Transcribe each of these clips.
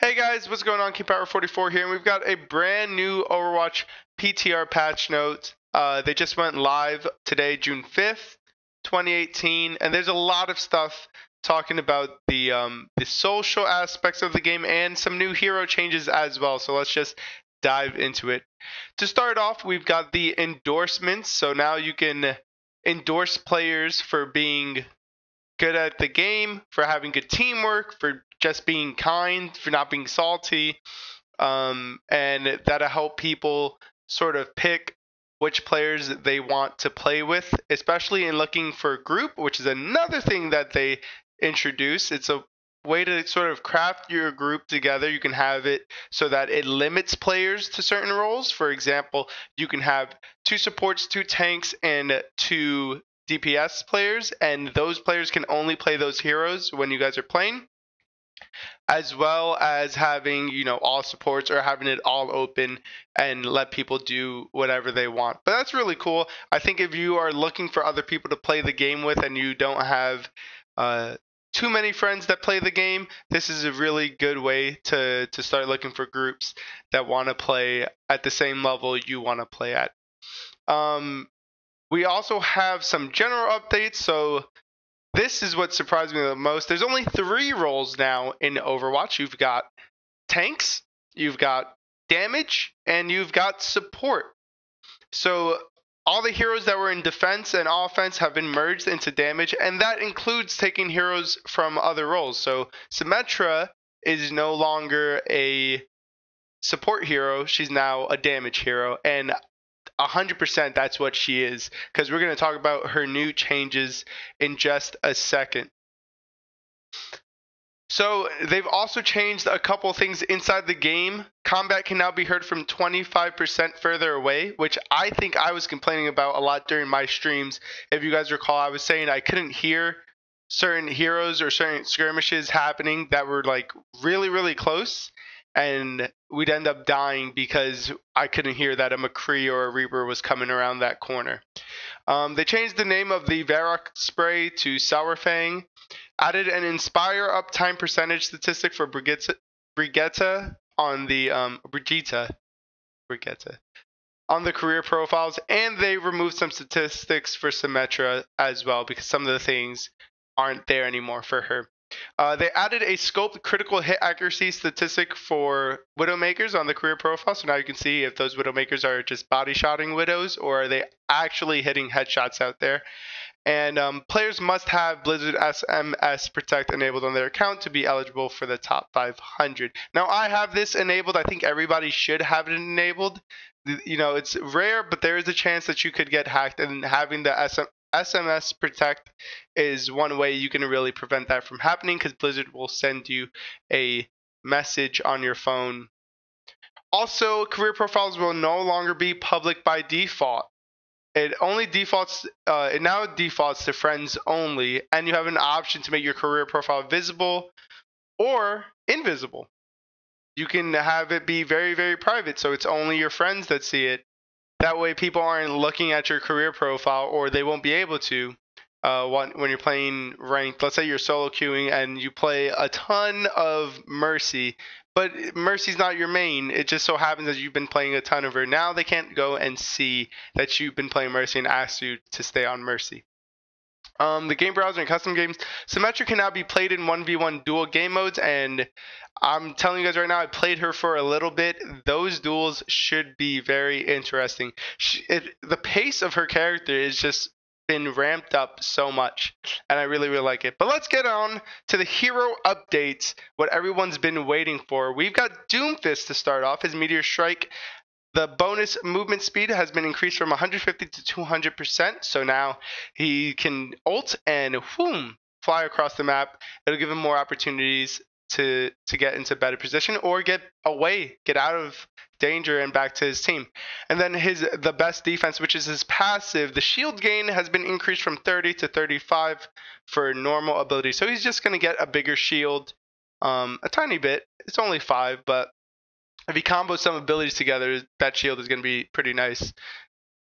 Hey guys, what's going on? kingpyro44 here, and we've got a brand new Overwatch PTR patch notes. They just went live today, June 5th, 2018, and there's a lot of stuff talking about the social aspects of the game and some new hero changes as well. So let's just dive into it. To start off, we've got the endorsements. So now you can endorse players for being good at the game, for having good teamwork, for just being kind, for not being salty, and that'll help people sort of pick which players they want to play with, especially in looking for a group, which is another thing that they introduce. It's a way to sort of craft your group together. You can have it so that it limits players to certain roles. For example, you can have 2 supports, 2 tanks, and 2 DPS players, and those players can only play those heroes when you guys are playing, as well as having, you know, all supports or having it all open and let people do whatever they want. But that's really cool. I think if you are looking for other people to play the game with and you don't have too many friends that play the game, this is a really good way to start looking for groups that want to play at the same level you want to play at. We also have some general updates. So this is what surprised me the most. There's only 3 roles now in Overwatch. You've got tanks, you've got damage, and you've got support. So all the heroes that were in defense and offense have been merged into damage, and that includes taking heroes from other roles. So Symmetra is no longer a support hero. She's now a damage hero, and 100% that's what she is, because we're going to talk about her new changes in just a second. So they've also changed a couple things inside the game. Combat can now be heard from 25% further away, which I think I was complaining about a lot during my streams. If you guys recall, I was saying I couldn't hear certain heroes or certain skirmishes happening that were like really close, and we'd end up dying because I couldn't hear that a McCree or a Reaper was coming around that corner. They changed the name of the Varok spray to Saurfang, added an inspire uptime percentage statistic for Brigitte on the career profiles, and they removed some statistics for Symmetra as well because some of the things aren't there anymore for her. They added a scoped critical hit accuracy statistic for Widowmakers on the career profile, so now you can see if those Widowmakers are just body-shotting widows or are they actually hitting headshots out there. And players must have Blizzard SMS Protect enabled on their account to be eligible for the top 500. Now, I have this enabled. I think everybody should have it enabled. You know, it's rare, but there is a chance that you could get hacked, and having the SMS Protect is one way you can really prevent that from happening, because Blizzard will send you a message on your phone. Also, career profiles will no longer be public by default. It now defaults to friends only, and you have an option to make your career profile visible or invisible. You can have it be very private, so it's only your friends that see it. That way people aren't looking at your career profile, or they won't be able to when you're playing ranked. Let's say you're solo queuing and you play a ton of Mercy, but Mercy's not your main. It just so happens that you've been playing a ton of her. Now they can't go and see that you've been playing Mercy and ask you to stay on Mercy. The game browser and custom games. Symmetra can now be played in 1v1 dual game modes, and I'm telling you guys right now, I played her for a little bit. Those duels should be very interesting. The pace of her character has just been ramped up so much, and I really like it. But let's get on to the hero updates, what everyone's been waiting for. We've got Doomfist to start off, his Meteor Strike. The bonus movement speed has been increased from 150 to 200%, so now he can ult and whoom, fly across the map. It'll give him more opportunities to get into better position or get away, get out of danger and back to his team. And then the best defense, which is his passive, the shield gain has been increased from 30 to 35 for normal ability. So he's just going to get a bigger shield, a tiny bit. It's only 5, but if he combos some abilities together, that shield is going to be pretty nice.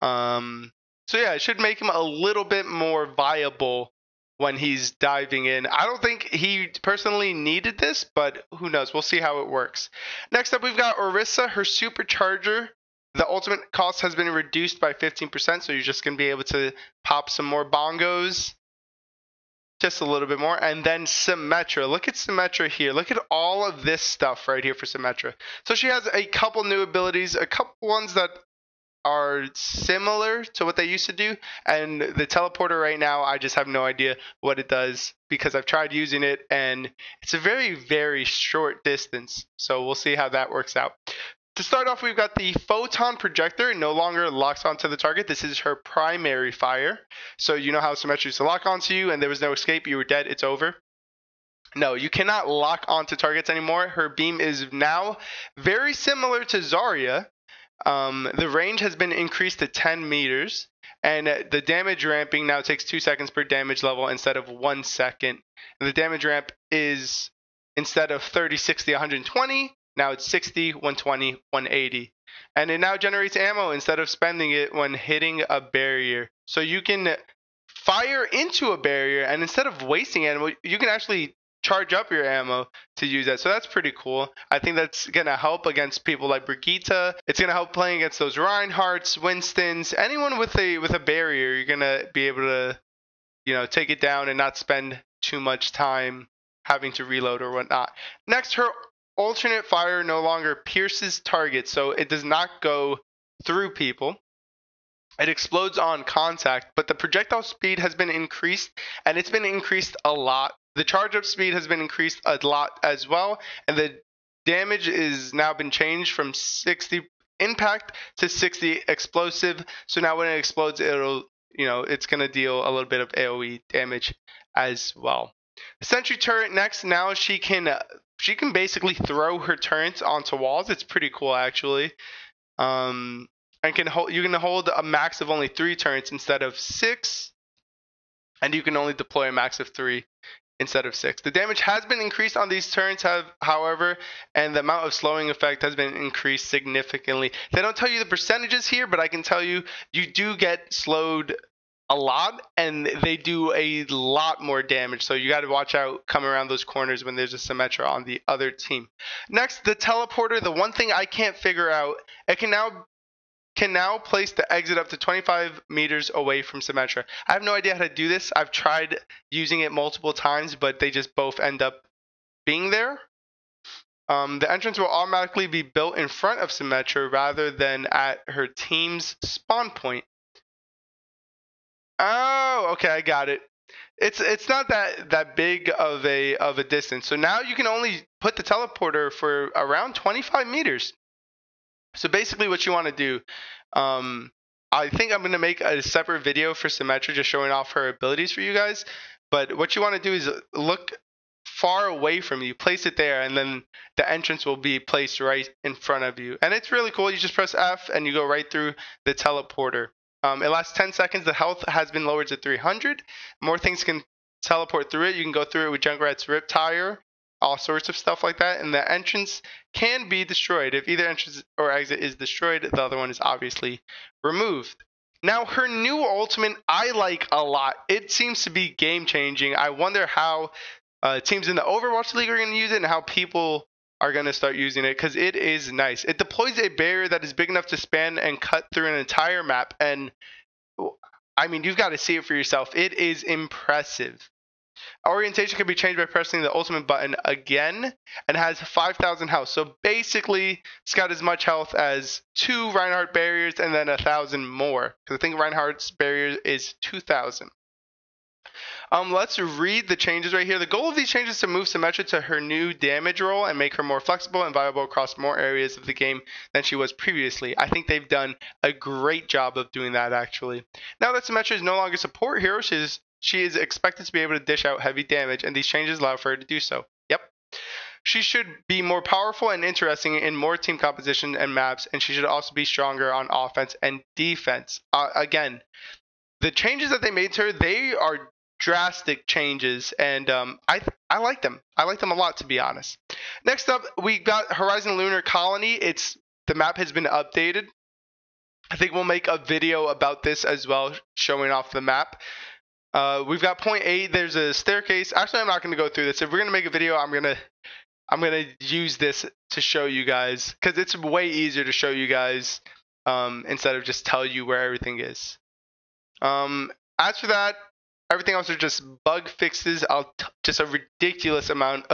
So yeah, it should make him a little bit more viable when he's diving in. I don't think he personally needed this, but who knows? We'll see how it works. Next up, we've got Orisa, her supercharger. The ultimate cost has been reduced by 15%, so you're just going to be able to pop some more bongos. Just a little bit more. And then Symmetra. Look at Symmetra here. Look at all of this stuff right here for Symmetra. So she has a couple new abilities, a couple ones that are similar to what they used to do. And the teleporter right now, I just have no idea what it does because I've tried using it and it's a very, very short distance. So we'll see how that works out. To start off, we've got the Photon Projector. It no longer locks onto the target. This is her primary fire. So you know how Symmetra used to lock onto you and there was no escape. You were dead. It's over. No, you cannot lock onto targets anymore. Her beam is now very similar to Zarya. The range has been increased to 10 meters. And the damage ramping now takes 2 seconds per damage level instead of 1 second. And the damage ramp is, instead of 30, 60, 120, now it's 60, 120, 180. And it now generates ammo instead of spending it when hitting a barrier. So you can fire into a barrier, and instead of wasting ammo, you can actually charge up your ammo to use that. So that's pretty cool. I think that's going to help against people like Brigitte. It's going to help playing against those Reinhardts, Winstons, anyone with a barrier. You're going to be able to, you know, take it down and not spend too much time having to reload or whatnot. Next, her alternate fire no longer pierces targets, so it does not go through people. It explodes on contact, but the projectile speed has been increased, and it's been increased a lot. The charge-up speed has been increased a lot as well, and the damage is now been changed from 60 impact to 60 explosive. So now when it explodes, it'll, you know, it's going to deal a little bit of AoE damage as well. The sentry turret next. Now she can basically throw her turrets onto walls. It's pretty cool, actually. And you can hold a max of only 3 turrets instead of 6. And you can only deploy a max of 3 instead of 6. The damage has been increased on these turrets, however, and the amount of slowing effect has been increased significantly. They don't tell you the percentages here, but I can tell you, you do get slowed a lot, and they do a lot more damage, so you got to watch out coming around those corners when there's a Symmetra on the other team. Next, the teleporter. The one thing I can't figure out, it can now place the exit up to 25 meters away from Symmetra. I have no idea how to do this. I've tried using it multiple times, but they just both end up being there. The entrance will automatically be built in front of Symmetra rather than at her team's spawn point. Oh, okay, I got it. It's not that big of a distance. So now you can only put the teleporter for around 25 meters. So basically what you want to do, I think I'm going to make a separate video for Symmetra just showing off her abilities for you guys. But what you want to do is look far away from you, place it there, and then the entrance will be placed right in front of you. And it's really cool. You just press F and you go right through the teleporter. It lasts 10 seconds. The health has been lowered to 300. More things can teleport through it. You can go through it with Junkrat's Rip Tire, all sorts of stuff like that. And the entrance can be destroyed. If either entrance or exit is destroyed, the other one is obviously removed. Now, her new ultimate I like a lot. It seems to be game-changing. I wonder how teams in the Overwatch League are going to use it and how people are going to start using it, because it is nice. It deploys a barrier that is big enough to span and cut through an entire map. And I mean, you've got to see it for yourself. It is impressive. Orientation can be changed by pressing the ultimate button again, and has 5,000 health. So basically, it's got as much health as 2 Reinhardt barriers and then 1,000 more, because I think Reinhardt's barrier is 2,000. Let's read the changes right here. The goal of these changes is to move Symmetra to her new damage role and make her more flexible and viable across more areas of the game than she was previously. I think they've done a great job of doing that, actually. Now that Symmetra is no longer a support hero, she is expected to be able to dish out heavy damage, and these changes allow for her to do so. Yep. She should be more powerful and interesting in more team composition and maps, and she should also be stronger on offense and defense. Again, the changes that they made to her, they are drastic changes, and I like them. I like them a lot, to be honest. Next up, we got Horizon Lunar Colony. The map has been updated. I think we'll make a video about this as well, showing off the map. We've got point 8. There's a staircase. Actually, I'm not going to go through this. If we're going to make a video, I'm gonna use this to show you guys, because it's way easier to show you guys instead of just tell you where everything is. As for that, everything else are just bug fixes. Just a ridiculous amount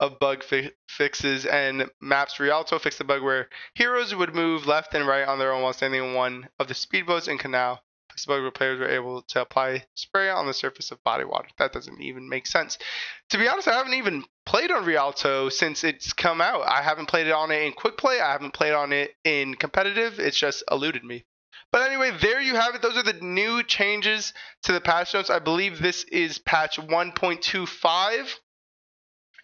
of bug fixes. And maps Rialto fixed the bug where heroes would move left and right on their own while standing in one of the speedboats in Canal. Fixed the bug where players were able to apply spray on the surface of body water. That doesn't even make sense. To be honest, I haven't even played on Rialto since it's come out. I haven't played it on it in quick play. I haven't played on it in competitive. It's just eluded me. But anyway, there you have it. Those are the new changes to the patch notes. I believe this is patch 1.25,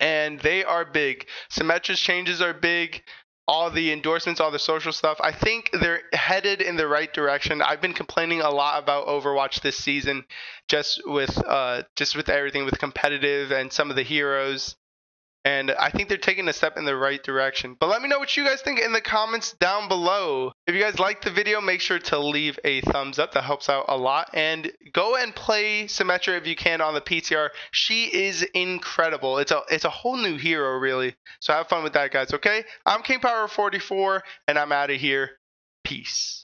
and they are big. Symmetra's changes are big. All the endorsements, all the social stuff. I think they're headed in the right direction. I've been complaining a lot about Overwatch this season, just with everything, with competitive and some of the heroes. And I think they're taking a step in the right direction. But let me know what you guys think in the comments down below. If you guys liked the video, make sure to leave a thumbs up. That helps out a lot. And go and play Symmetra if you can on the PTR. She is incredible. It's a whole new hero, really. So have fun with that, guys, okay? I'm kingpyro44, and I'm out of here. Peace.